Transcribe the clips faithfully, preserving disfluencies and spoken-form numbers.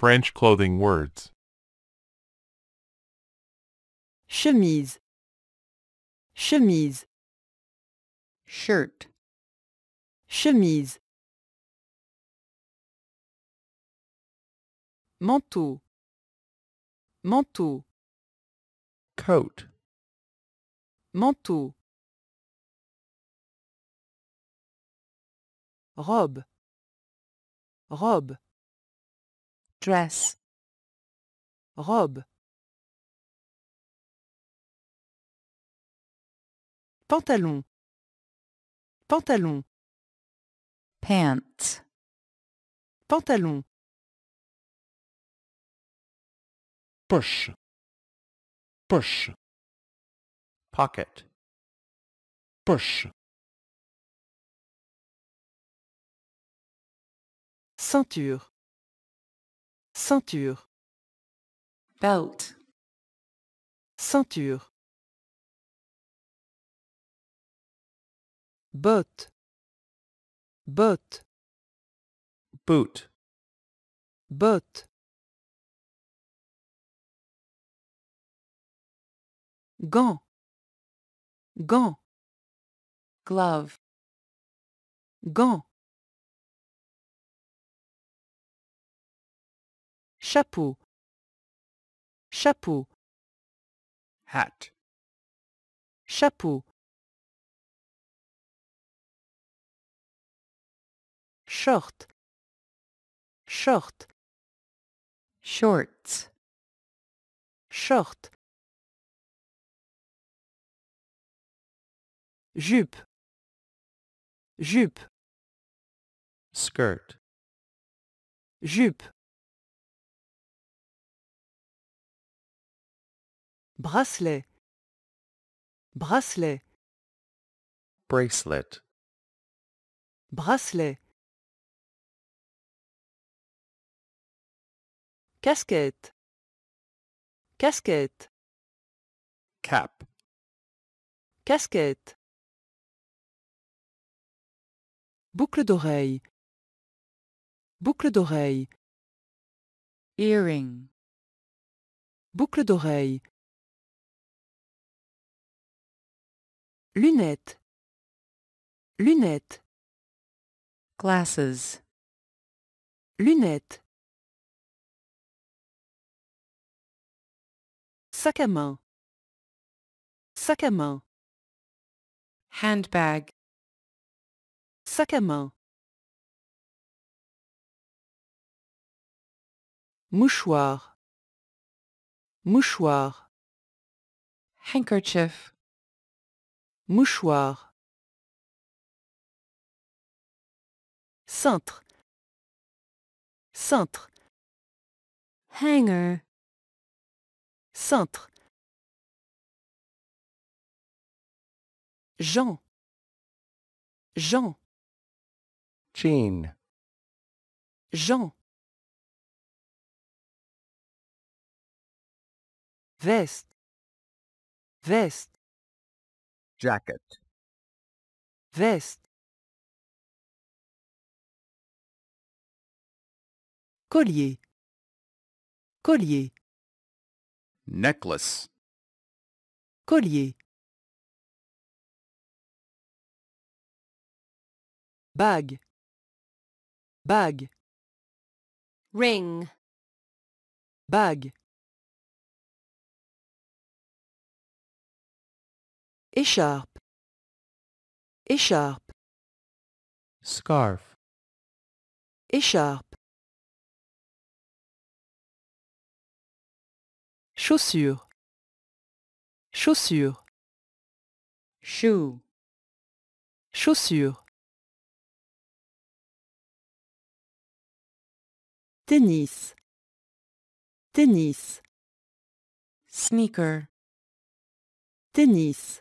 French clothing words. Chemise. Chemise. Shirt. Chemise. Manteau. Manteau. Coat. Manteau. Robe. Robe. Dress. Robe. Pantalon. Pantalon. Pants. Pantalon. Poche. Poche. Pocket. Poche. Ceinture. Ceinture. Belt. Ceinture. Botte. Botte. Boot. Botte. Gant. Gant. Glove. Gant. Chapeau. Chapeau. Hat. Chapeau. Short. Short. Shorts. Short. Jupe. Jupe. Skirt. Jupe. Bracelet. Bracelet. Bracelet. Bracelet. Casquette. Casquette. Cap. Casquette. Boucle d'oreille. Boucle d'oreille. Earring. Boucle d'oreille. Lunettes. Lunettes. Glasses. Lunettes. Sac à main. Sac à main. Handbag. Sac à main. Mouchoir. Mouchoir. Handkerchief. Mouchoir. Cintre. Cintre. Hanger. Cintre. Jean. Jean. Jean. Jean. Veste. Veste. Jacket. Veste. Collier. Collier. Necklace. Collier. Bague. Bague. Ring. Bague. Écharpe. Écharpe. Scarf. Écharpe. Chaussures. Chaussures. Shoe. Chaussures. Tennis. Tennis. Sneaker. Tennis.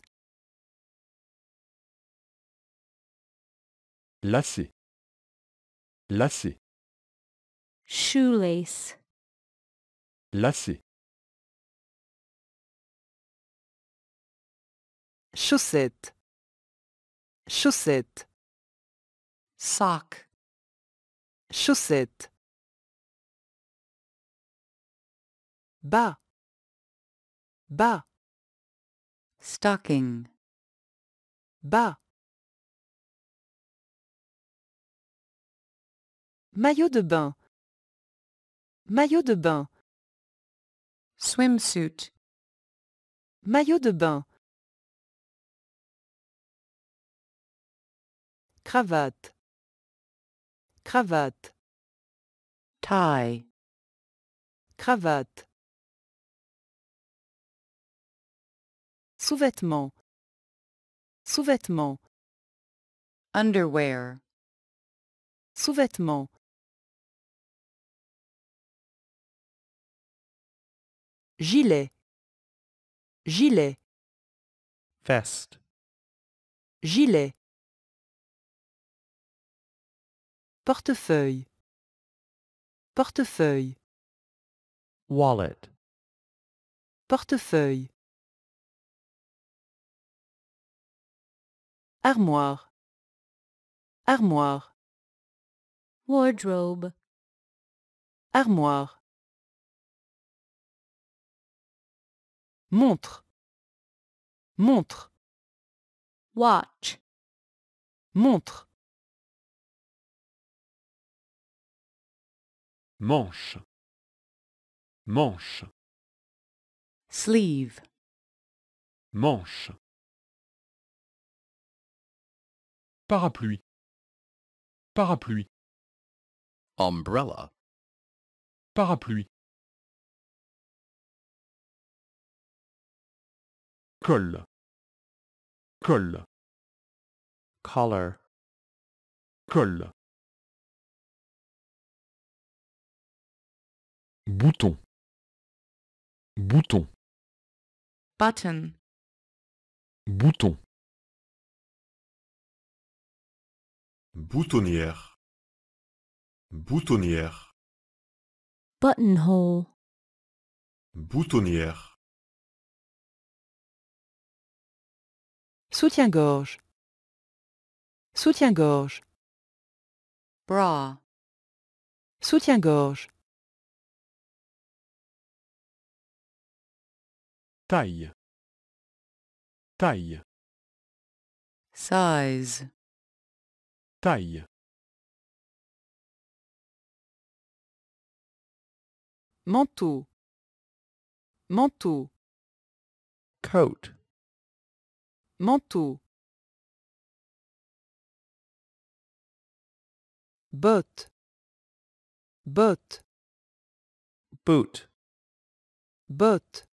Lacet. Lacet. Shoelace. Lacet. Chaussette. Chaussette. Sock. Chaussette. bas, bas, stocking, bas, maillot de bain, maillot de bain, swimsuit, maillot de bain, cravate, cravate, tie, cravate, sous-vêtements, sous-vêtements, underwear, sous-vêtements, gilet, gilet, vest, gilet, portefeuille, portefeuille, wallet, portefeuille, armoire, armoire, wardrobe, armoire, montre, montre, watch, montre, manche, manche, sleeve, manche, parapluie, parapluie, umbrella, parapluie, col, col, collar, col, bouton, bouton, button, bouton, boutonnière, boutonnière, buttonhole, boutonnière, soutien-gorge, soutien-gorge, bra, soutien-gorge, taille, taille, size, taille, manteau, manteau, coat, manteau, botte, botte, boot, botte,